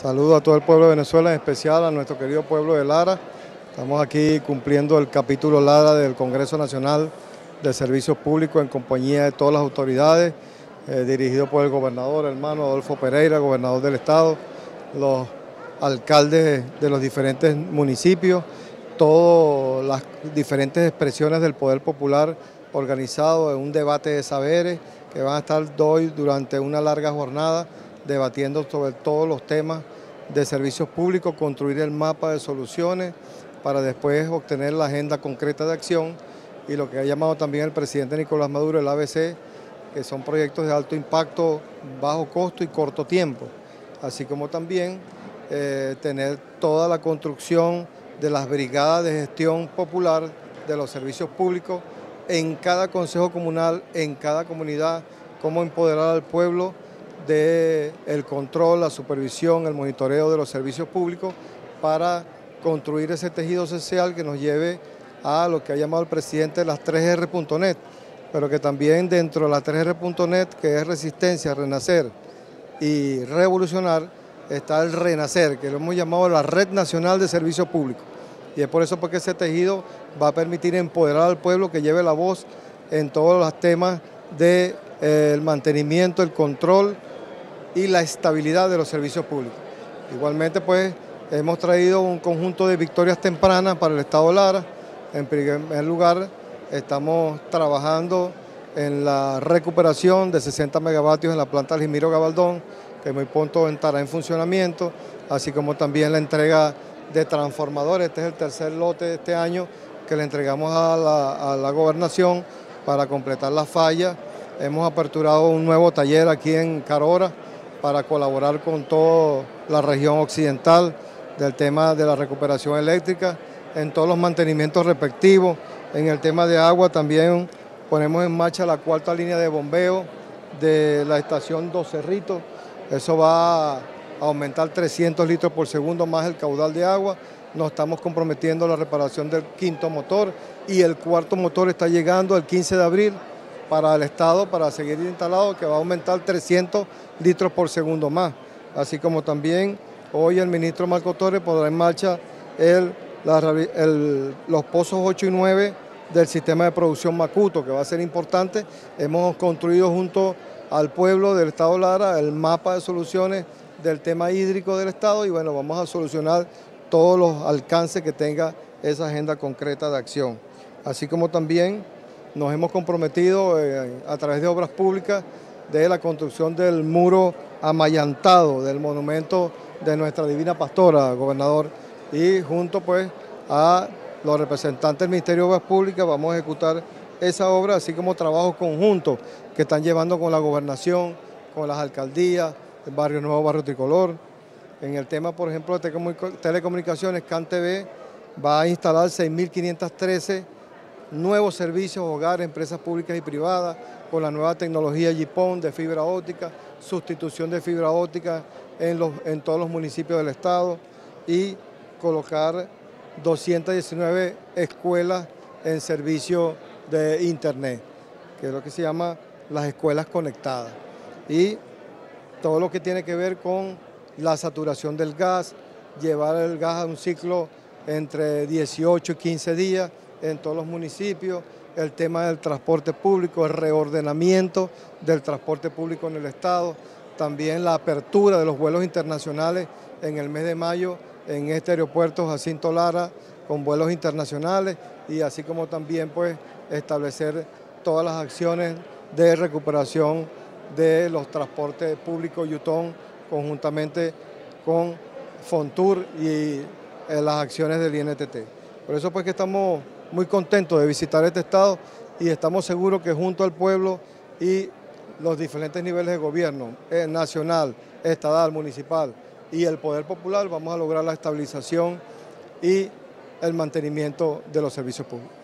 Saludo a todo el pueblo de Venezuela, en especial a nuestro querido pueblo de Lara. Estamos aquí cumpliendo el capítulo Lara del Congreso Nacional de Servicios Públicos en compañía de todas las autoridades, dirigido por el gobernador, hermano Adolfo Pereira, gobernador del estado, los alcaldes de los diferentes municipios, todas las diferentes expresiones del poder popular organizado en un debate de saberes que van a estar hoy durante una larga jornada debatiendo sobre todos los temas de servicios públicos, construir el mapa de soluciones para después obtener la agenda concreta de acción y lo que ha llamado también el presidente Nicolás Maduro, el ABC, que son proyectos de alto impacto, bajo costo y corto tiempo, así como también tener toda la construcción de las brigadas de gestión popular de los servicios públicos en cada consejo comunal, en cada comunidad, cómo empoderar al pueblo del control, la supervisión, el monitoreo de los servicios públicos para construir ese tejido social que nos lleve a lo que ha llamado el presidente las 3R.net, pero que también dentro de las 3R.net, que es resistencia, renacer y revolucionar, está el renacer, que lo hemos llamado la Red Nacional de Servicios Públicos. Y es por eso porque ese tejido va a permitir empoderar al pueblo que lleve la voz en todos los temas del mantenimiento, el control y la estabilidad de los servicios públicos. Igualmente, pues, hemos traído un conjunto de victorias tempranas para el estado Lara. En primer lugar, estamos trabajando en la recuperación de 60 megavatios en la planta Alirio Gabaldón, que muy pronto entrará en funcionamiento, así como también la entrega de transformadores. Este es el tercer lote de este año que le entregamos a la gobernación para completar las fallas. Hemos aperturado un nuevo taller aquí en Carora para colaborar con toda la región occidental del tema de la recuperación eléctrica, en todos los mantenimientos respectivos. En el tema de agua también ponemos en marcha la cuarta línea de bombeo de la estación Dos Cerritos. Eso va a aumentar 300 litros por segundo más el caudal de agua. Nos estamos comprometiendo a la reparación del quinto motor y el cuarto motor está llegando el 15 de abril para el estado, para seguir instalado, que va a aumentar 300 litros por segundo más. Así como también hoy el ministro Marco Torres pondrá en marcha los pozos 8 y 9 del sistema de producción Macuto, que va a ser importante. Hemos construido junto al pueblo del estado Lara el mapa de soluciones del tema hídrico del estado y bueno, vamos a solucionar todos los alcances que tenga esa agenda concreta de acción. Así como también nos hemos comprometido a través de obras públicas de la construcción del muro amallantado del monumento de nuestra Divina Pastora, gobernador, y junto pues a los representantes del Ministerio de Obras Públicas vamos a ejecutar esa obra, así como trabajos conjuntos que están llevando con la gobernación, con las alcaldías, el Barrio Nuevo, Barrio Tricolor. En el tema, por ejemplo, de telecomunicaciones, CAN TV va a instalar 6.513 nuevos servicios, hogares, empresas públicas y privadas, con la nueva tecnología GPON de fibra óptica, sustitución de fibra óptica en todos los municipios del estado y colocar 219 escuelas en servicio de internet, que es lo que se llama las escuelas conectadas, y todo lo que tiene que ver con la saturación del gas, llevar el gas a un ciclo entre 18 y 15 días en todos los municipios, el tema del transporte público, el reordenamiento del transporte público en el estado, también la apertura de los vuelos internacionales en el mes de mayo en este aeropuerto Jacinto Lara con vuelos internacionales, y así como también pues establecer todas las acciones de recuperación de los transportes públicos Yutón conjuntamente con Fontur y las acciones del INTT. Por eso pues que estamos muy contentos de visitar este estado y estamos seguros que junto al pueblo y los diferentes niveles de gobierno, nacional, estatal, municipal y el poder popular, vamos a lograr la estabilización y el mantenimiento de los servicios públicos.